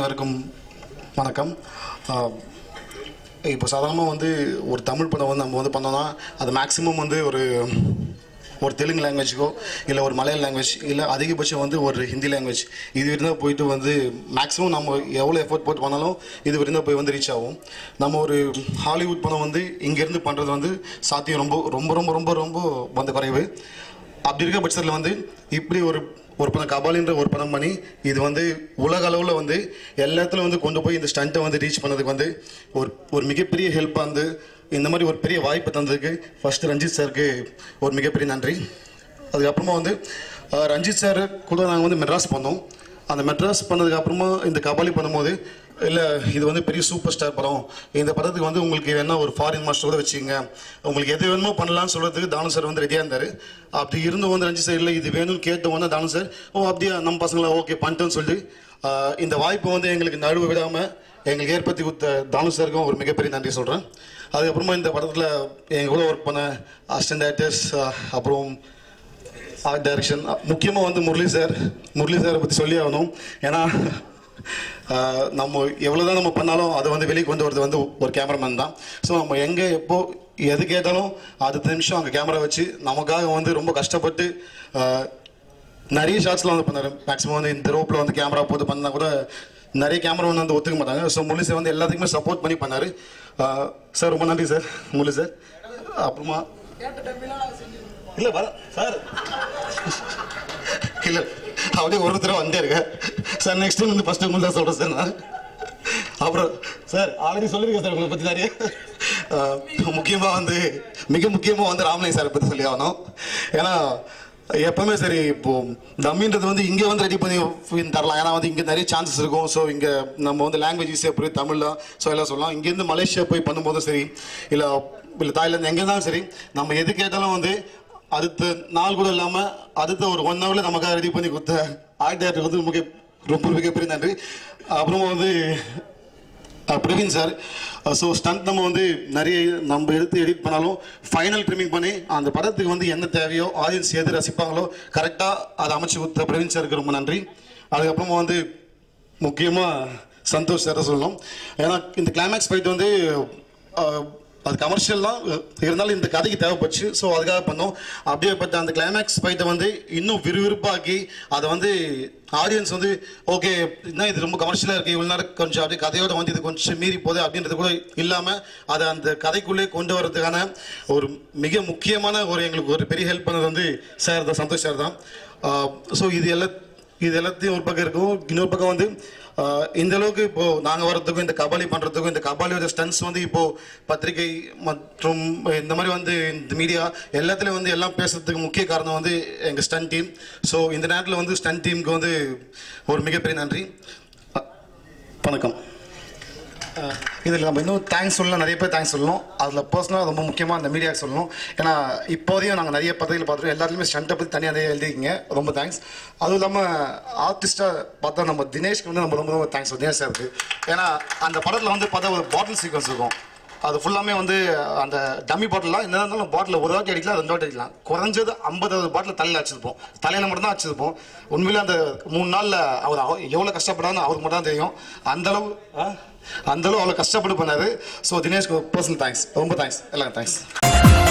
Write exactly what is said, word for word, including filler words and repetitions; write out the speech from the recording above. அனைவருக்கும் வணக்கம். இப்போ சாதாரணமாக வந்து ஒரு தமிழ் படம் வந்து நம்ம வந்து பண்ணோம்னா அது மேக்ஸிமம் வந்து ஒரு ஒரு தெலுங்கு லாங்குவேஜுக்கோ இல்லை ஒரு மலையாள லாங்குவேஜ் இல்லை அதிகபட்சம் வந்து ஒரு ஹிந்தி லாங்குவேஜ் இது இருந்தால் போயிட்டு வந்து மேக்ஸிமம் நம்ம எவ்வளோ எஃபோர்ட் போட்டு பண்ணாலும் இது இருந்தால் போய் வந்து ரீச் ஆகும். நம்ம ஒரு ஹாலிவுட் படம் வந்து இங்கேருந்து பண்ணுறது வந்து சாத்தியம் ரொம்ப ரொம்ப ரொம்ப ரொம்ப ரொம்ப வந்து குறைவு. அப்படி இருக்க பட்சத்தில் வந்து இப்படி ஒரு ஒரு படம் கபாலின்ற ஒரு படம் பண்ணி இது வந்து உலக அளவில் வந்து எல்லாத்துலையும் வந்து கொண்டு போய் இந்த ஸ்டண்ட்டை வந்து ரீச் பண்ணதுக்கு வந்து ஒரு ஒரு மிகப்பெரிய ஹெல்ப்பாக வந்து இந்த மாதிரி ஒரு பெரிய வாய்ப்பு தந்ததுக்கு ஃபர்ஸ்ட் ரஞ்சித் சாருக்கு ஒரு மிகப்பெரிய நன்றி. அதுக்கப்புறமா வந்து ரஞ்சித் சார் கூட நாங்கள் வந்து மெட்ராஸ் பண்ணோம். அந்த மெட்ராஸ் பண்ணதுக்கப்புறமா இந்த கபாலி பண்ணும்போது இல்லை இது வந்து பெரிய சூப்பர் ஸ்டார் படம், இந்த படத்துக்கு வந்து உங்களுக்கு வேணா ஒரு ஃபாரின் மாஸ்டரோட வச்சுக்கோங்க, உங்களுக்கு எது வேணுமோ பண்ணலான்னு சொல்கிறதுக்கு தானு சார் வந்து ரெடியாக இருந்தார். அப்படி இருந்தும் வந்து ரஞ்சித் சார் இல்லை இது வேணும்னு கேட்டவொன்னே தானு சார் ஓ அப்படியே நம்ம பசங்களை ஓகே பண்ணிட்டோன்னு சொல்லி இந்த வாய்ப்பை வந்து எங்களுக்கு நடுவு விடாமல் எங்களுக்கு ஏற்படுத்தி கொடுத்த தானு சாருக்கும் ஒரு மிகப்பெரிய நன்றி சொல்கிறேன். அதுக்கப்புறமா இந்த படத்தில் எங்கள் கூட ஒர்க் பண்ண அசிஸ்டன்ட் ஆக்டர்ஸ் அப்புறம் ஆர்ட் டைரக்ஷன் முக்கியமாக வந்து முரளி சார் முரளி சாரை பற்றி சொல்லி ஆகணும். ஏன்னா நம்ம எவ்வளோ தான் நம்ம பண்ணாலும் அதை வந்து வெளியே கொண்டு வரது வந்து ஒரு கேமராமேன் தான். ஸோ நம்ம எங்கே எப்போது எது கேட்டாலும் அடுத்த நிமிஷம் அங்கே கேமரா வச்சு நமக்காக வந்து ரொம்ப கஷ்டப்பட்டு நிறைய ஷாட்ஸ்லாம் வந்து பண்ணார். மேக்ஸிமம் வந்து இந்த ரோப்பில் வந்து கேமரா போட்டு பண்ணால் கூட நிறைய கேமரா ஒன்று வந்து ஒத்துக்க மாட்டாங்க. ஸோ முரளி சார் வந்து எல்லாத்துக்குமே சப்போர்ட் பண்ணி பண்ணார். சார் ரொம்ப நன்றி சார் முரளி சார். அப்புறமா இல்லை வர சார் இல்லை அப்படியே ஒரு தடவை வந்தே இருக்கேன் சார். நெக்ஸ்ட் டைம் வந்து ஃபஸ்ட்டு உங்களுக்கு தான் சொல்கிறேன் சார் நான். அப்புறம் சார் ஆல்ரெடி சொல்லியிருக்கேன் சார் உங்களை பற்றி நிறைய. முக்கியமாக வந்து மிக முக்கியமாக வந்து ராமலிங்க சாரை பற்றி சொல்லி ஆகணும். ஏன்னா எப்போவுமே சரி இப்போது தமிழ்ன்றது வந்து இங்கே வந்து ரெடி பண்ணி தரலாம். ஏன்னா வந்து இங்கே நிறைய சான்சஸ் இருக்கும். ஸோ இங்கே நம்ம வந்து லாங்குவேஜ் ஈஸியாக போய் தமிழ் தான் ஸோ எல்லாம் சொல்லலாம். இங்கேருந்து மலேசியா போய் பண்ணும்போதும் சரி இல்லை இல்லை தாய்லாந்து எங்கே இருந்தாலும் சரி நம்ம எது கேட்டாலும் வந்து அடுத்த நாள் கூட இல்லாமல் அடுத்த ஒரு ஒன் ஹவரில் நமக்காக ரெடி பண்ணி கொடுத்த ஆர்ட் டைரக்டர் வந்து மிக ரொம்ப மிகப்பெரிய நன்றி. அப்புறமா வந்து பிரவீன் சார். ஸோ ஸ்டண்ட் நம்ம வந்து நிறைய நம்ம எடுத்து எடிட் பண்ணாலும் ஃபைனல் ட்ரிமிங் பண்ணி அந்த படத்துக்கு வந்து என்ன தேவையோ ஆடியன்ஸ் எது ரசிப்பாங்களோ கரெக்டாக அதை அமைச்சு கொடுத்த பிரவீன் சாருக்கு ரொம்ப நன்றி. அதுக்கப்புறமா வந்து முக்கியமாக சந்தோஷ் சார் சொல்லணும். ஏன்னா இந்த கிளைமேக்ஸ் ஃபைட் வந்து அது கமர்ஷியல் தான் இருந்தாலும் இந்த கதைக்கு தேவைப்பட்டுச்சு. ஸோ அதுக்காக பண்ணோம். அப்படியே பார்த்தா அந்த கிளைமேக்ஸ் ஃபைட்டை வந்து இன்னும் விறுவிறுப்பாக்கி அதை வந்து ஆடியன்ஸ் வந்து ஓகே இன்னும் இது ரொம்ப கமர்ஷியலாக இருக்குது இவ்வளோ நேரம் கொஞ்சம் அப்படியே கதையோடு வந்து இது கொஞ்சம் மீறி போகுது அப்படின்றது கூட இல்லாமல் அதை அந்த கதைக்குள்ளே கொண்டு வர்றதுக்கான ஒரு மிக முக்கியமான ஒரு எங்களுக்கு ஒரு பெரிய ஹெல்ப் பண்ணது வந்து சார் தான், சந்தோஷ் சார் தான். ஸோ இது எல்லாம் இது எல்லாத்தையும் ஒரு பக்கம் இருக்கும். இன்னொரு பக்கம் வந்து இந்த அளவுக்கு இப்போது நாங்கள் வர்றதுக்கும் இந்த கபாலி பண்ணுறதுக்கும் இந்த கபாலியோட ஸ்டன்ஸ் வந்து இப்போது பத்திரிகை மற்றும் இந்த மாதிரி வந்து இந்த மீடியா எல்லாத்துலேயும் வந்து எல்லாம் பேசுகிறதுக்கு முக்கிய காரணம் வந்து எங்கள் ஸ்டன்ட் டீம். ஸோ இந்த நேரத்தில் வந்து ஸ்டன்ட் டீமுக்கு வந்து ஒரு மிகப்பெரிய நன்றி வணக்கம். இதில் நம்ம இன்னும் தேங்க்ஸ் சொல்லலாம், நிறைய பேர் தேங்க்ஸ் சொல்லணும். அதில் பர்சனலாக ரொம்ப முக்கியமாக அந்த மீடியாவுக்கு சொல்லணும். ஏன்னா இப்போதையும் நாங்கள் நிறைய பத்திரிகையில் பார்த்துருக்கோம் எல்லாத்துலேயுமே ஸ்டண்ட்டை பற்றி தனியாக நிறைய எழுதிக்கிங்க, ரொம்ப தேங்க்ஸ். அதுவும் இல்லாமல் ஆர்டிஸ்ட்டாக பார்த்தா நம்ம தினேஷ்க்கு வந்து நம்ம ரொம்ப ரொம்ப தேங்க்ஸ் சொல்லணும் தினேஷ் சாருக்கு. ஏன்னா அந்த படத்தில் வந்து பார்த்தா ஒரு பாட்டில் சீக்வன்ஸ் இருக்கும். அது ஃபுல்லாமே வந்து அந்த டம்மி பாட்டிலாம் என்ன இருந்தாலும் பாட்டில் ஒரு வாட்டி அடிக்கலாம் ரெண்டு வாட்டி அடிக்கலாம் குறைஞ்சது ஐம்பதாவது பாட்டில் தலையில் அடிச்சிருப்போம், தலையில் மட்டும்தான் அடிச்சிருப்போம். உண்மையிலே அந்த மூணு நாளில் அவர் எவ்வளோ கஷ்டப்படாதுன்னு அவருக்கு மட்டும் தான் தெரியும். அந்தளவு அந்தளவு அவ்வளோ கஷ்டப்பட்டு பண்ணார். ஸோ தினேஷ்க்கு பர்சனல் தேங்க்ஸ், ரொம்ப தேங்க்ஸ், எல்லாரும் தேங்க்ஸ்.